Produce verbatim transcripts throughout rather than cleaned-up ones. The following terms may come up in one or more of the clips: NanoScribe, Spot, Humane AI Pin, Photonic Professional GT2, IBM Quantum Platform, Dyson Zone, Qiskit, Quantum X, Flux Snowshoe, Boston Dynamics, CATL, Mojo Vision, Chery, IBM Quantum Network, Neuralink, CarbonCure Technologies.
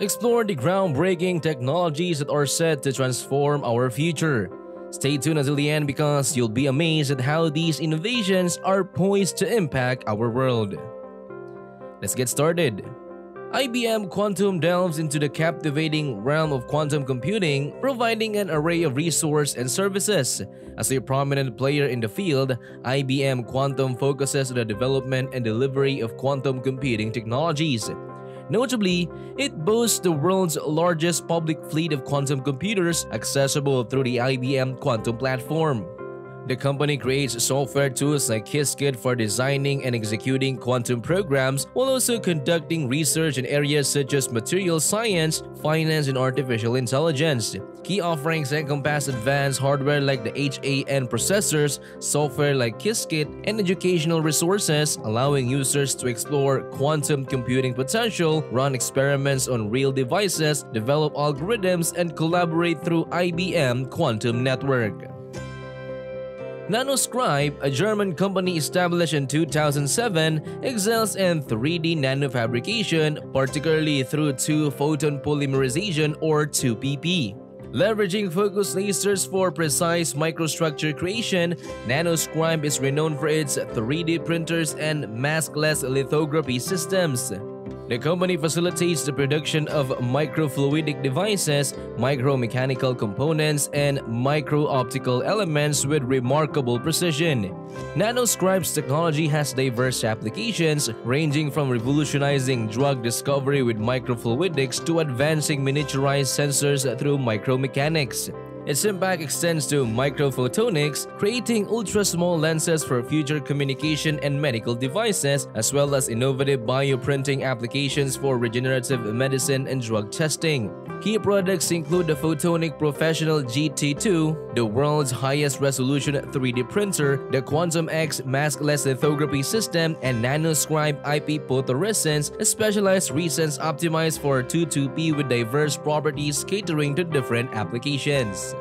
explore the groundbreaking technologies that are set to transform our future. Stay tuned until the end because you'll be amazed at how these innovations are poised to impact our world. Let's get started. I B M Quantum delves into the captivating realm of quantum computing, providing an array of resources and services. As a prominent player in the field, I B M Quantum focuses on the development and delivery of quantum computing technologies. Notably, it boasts the world's largest public fleet of quantum computers accessible through the I B M Quantum Platform. The company creates software tools like Qiskit for designing and executing quantum programs, while also conducting research in areas such as material science, finance, and artificial intelligence. Key offerings encompass advanced hardware like the H A N processors, software like Qiskit, and educational resources, allowing users to explore quantum computing potential, run experiments on real devices, develop algorithms, and collaborate through I B M Quantum Network. NanoScribe, a German company established in two thousand seven, excels in three D nanofabrication, particularly through two-photon polymerization or two P P. Leveraging focused lasers for precise microstructure creation, NanoScribe is renowned for its three D printers and maskless lithography systems. The company facilitates the production of microfluidic devices, micromechanical components, and micro-optical elements with remarkable precision. NanoScribe's technology has diverse applications, ranging from revolutionizing drug discovery with microfluidics to advancing miniaturized sensors through micromechanics. Its impact extends to microphotonics, creating ultra-small lenses for future communication and medical devices, as well as innovative bioprinting applications for regenerative medicine and drug testing. Key products include the Photonic Professional G T two, the world's highest resolution three D printer, the Quantum X maskless lithography system, and NanoScribe I P photorescence, a specialized resins optimized for two two P with diverse properties catering to different applications.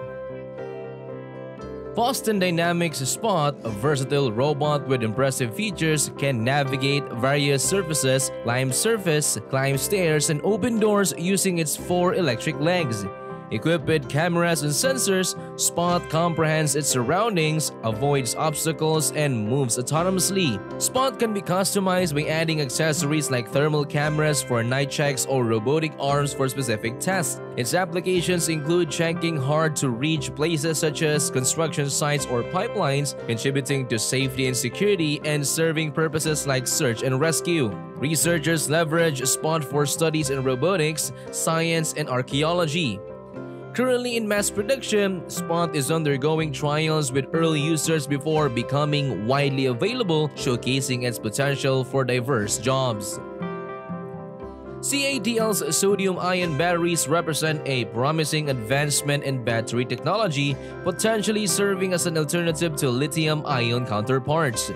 Boston Dynamics Spot, a versatile robot with impressive features, can navigate various surfaces, climb surface, climb stairs, and open doors using its four electric legs. Equipped with cameras and sensors, Spot comprehends its surroundings, avoids obstacles, and moves autonomously. Spot can be customized by adding accessories like thermal cameras for night checks or robotic arms for specific tasks. Its applications include checking hard-to-reach places such as construction sites or pipelines, contributing to safety and security, and serving purposes like search and rescue. Researchers leverage Spot for studies in robotics, science, and archaeology. Currently in mass production, Spot is undergoing trials with early users before becoming widely available, showcasing its potential for diverse jobs. C A T L's sodium-ion batteries represent a promising advancement in battery technology, potentially serving as an alternative to lithium-ion counterparts.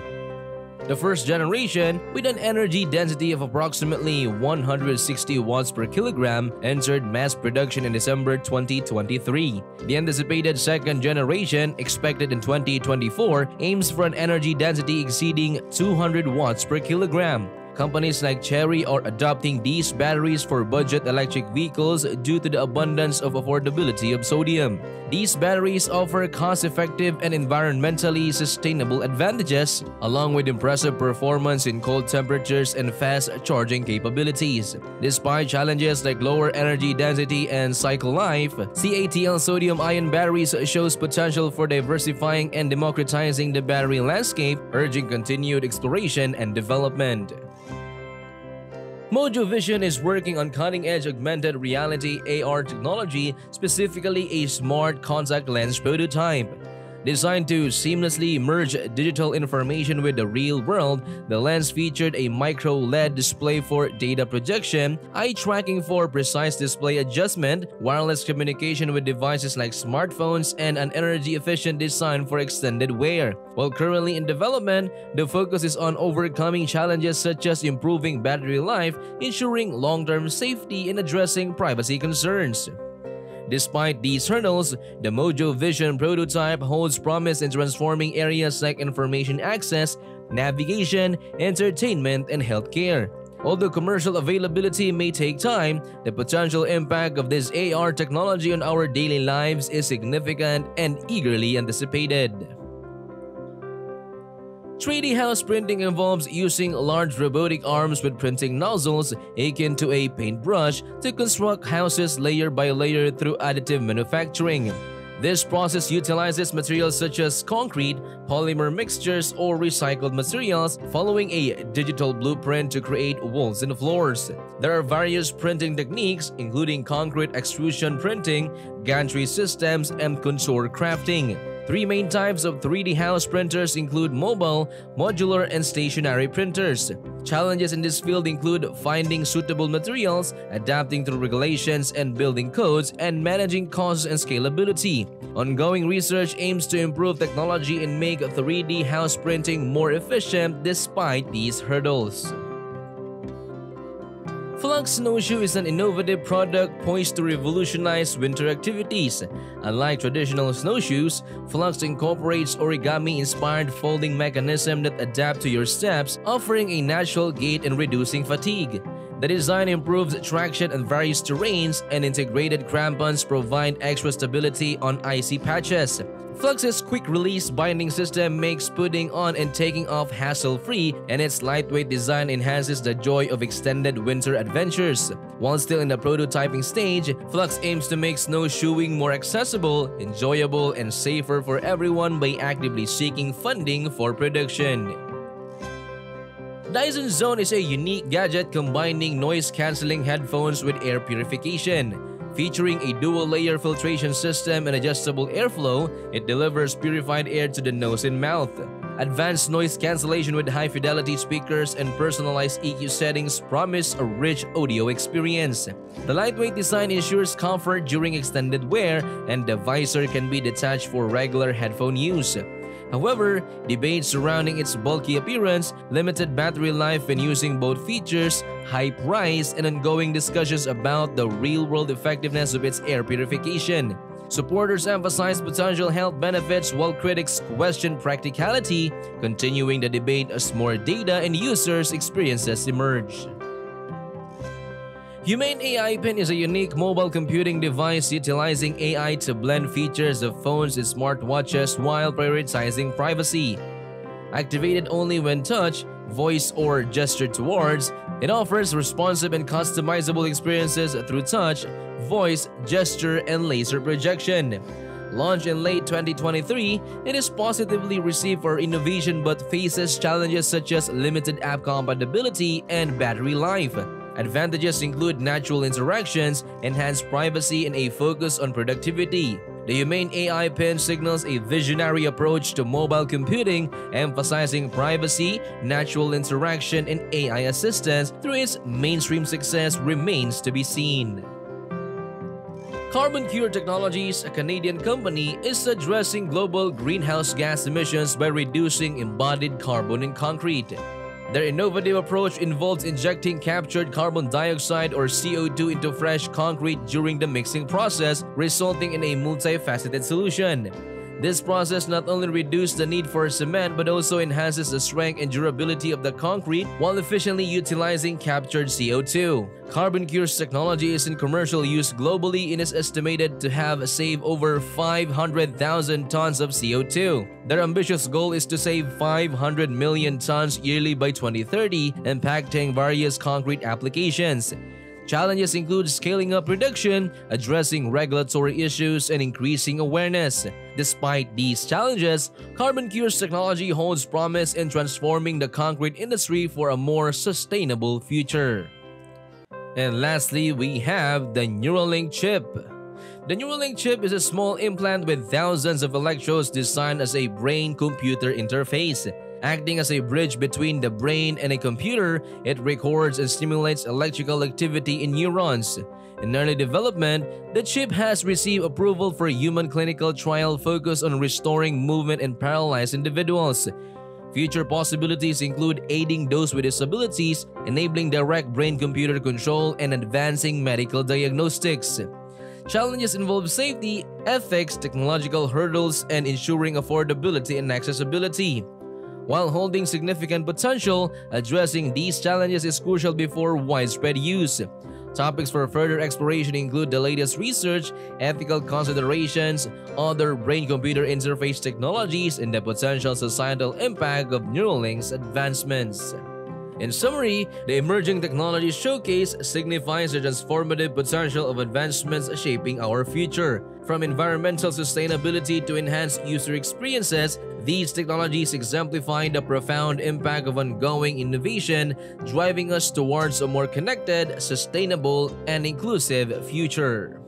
The first generation, with an energy density of approximately one hundred sixty watts per kilogram, entered mass production in December twenty twenty-three. The anticipated second generation, expected in twenty twenty-four, aims for an energy density exceeding two hundred watts per kilogram. Companies like Chery are adopting these batteries for budget electric vehicles due to the abundance of affordability of sodium. These batteries offer cost-effective and environmentally sustainable advantages, along with impressive performance in cold temperatures and fast charging capabilities. Despite challenges like lower energy density and cycle life, C A T L sodium-ion batteries shows potential for diversifying and democratizing the battery landscape, urging continued exploration and development. Mojo Vision is working on cutting-edge augmented reality A R technology, specifically a smart contact lens prototype. Designed to seamlessly merge digital information with the real world, the lens featured a micro L E D display for data projection, eye tracking for precise display adjustment, wireless communication with devices like smartphones, and an energy-efficient design for extended wear. While currently in development, the focus is on overcoming challenges such as improving battery life, ensuring long-term safety, and addressing privacy concerns. Despite these hurdles, the Mojo Vision prototype holds promise in transforming areas like information access, navigation, entertainment, and healthcare. Although commercial availability may take time, the potential impact of this A R technology on our daily lives is significant and eagerly anticipated. three D house printing involves using large robotic arms with printing nozzles akin to a paintbrush to construct houses layer by layer through additive manufacturing. This process utilizes materials such as concrete, polymer mixtures, or recycled materials following a digital blueprint to create walls and floors. There are various printing techniques including concrete extrusion printing, gantry systems, and contour crafting. Three main types of three D house printers include mobile, modular, and stationary printers. Challenges in this field include finding suitable materials, adapting to regulations and building codes, and managing costs and scalability. Ongoing research aims to improve technology and make three D house printing more efficient despite these hurdles. Flux Snowshoe is an innovative product poised to revolutionize winter activities. Unlike traditional snowshoes, Flux incorporates origami-inspired folding mechanism that adapt to your steps, offering a natural gait and reducing fatigue. The design improves traction on various terrains, and integrated crampons provide extra stability on icy patches. Flux's quick-release binding system makes putting on and taking off hassle-free, and its lightweight design enhances the joy of extended winter adventures. While still in the prototyping stage, Flux aims to make snowshoeing more accessible, enjoyable, and safer for everyone by actively seeking funding for production. Dyson Zone is a unique gadget combining noise-canceling headphones with air purification. Featuring a dual-layer filtration system and adjustable airflow, it delivers purified air to the nose and mouth. Advanced noise cancellation with high-fidelity speakers and personalized E Q settings promise a rich audio experience. The lightweight design ensures comfort during extended wear, and the visor can be detached for regular headphone use. However, debates surrounding its bulky appearance, limited battery life when using both features, high price, and ongoing discussions about the real-world effectiveness of its air purification. Supporters emphasize potential health benefits while critics question practicality, continuing the debate as more data and users' experiences emerge. Humane A I Pin is a unique mobile computing device utilizing A I to blend features of phones and smartwatches while prioritizing privacy. Activated only when touch, voice, or gestured towards, it offers responsive and customizable experiences through touch, voice, gesture, and laser projection. Launched in late twenty twenty-three, it is positively received for innovation but faces challenges such as limited app compatibility and battery life. Advantages include natural interactions, enhanced privacy, and a focus on productivity. The Humane A I Pin signals a visionary approach to mobile computing, emphasizing privacy, natural interaction, and A I assistance, though its mainstream success remains to be seen. CarbonCure Technologies, a Canadian company, is addressing global greenhouse gas emissions by reducing embodied carbon in concrete. Their innovative approach involves injecting captured carbon dioxide or C O two into fresh concrete during the mixing process, resulting in a multifaceted solution. This process not only reduces the need for cement but also enhances the strength and durability of the concrete while efficiently utilizing captured C O two. CarbonCure's technology is in commercial use globally and is estimated to have saved over five hundred thousand tons of C O two. Their ambitious goal is to save five hundred million tons yearly by twenty thirty, impacting various concrete applications. Challenges include scaling up production, addressing regulatory issues, and increasing awareness. Despite these challenges, CarbonCure's technology holds promise in transforming the concrete industry for a more sustainable future. And lastly, we have the Neuralink chip. The Neuralink chip is a small implant with thousands of electrodes designed as a brain-computer interface. Acting as a bridge between the brain and a computer, it records and stimulates electrical activity in neurons. In early development, the chip has received approval for a human clinical trial focused on restoring movement in paralyzed individuals. Future possibilities include aiding those with disabilities, enabling direct brain-computer control, and advancing medical diagnostics. Challenges involve safety, ethics, technological hurdles, and ensuring affordability and accessibility. While holding significant potential, addressing these challenges is crucial before widespread use. Topics for further exploration include the latest research, ethical considerations, other brain-computer interface technologies, and the potential societal impact of Neuralink's advancements. In summary, the Emerging Technologies Showcase signifies the transformative potential of advancements shaping our future. From environmental sustainability to enhanced user experiences, these technologies exemplify the profound impact of ongoing innovation, driving us towards a more connected, sustainable, and inclusive future.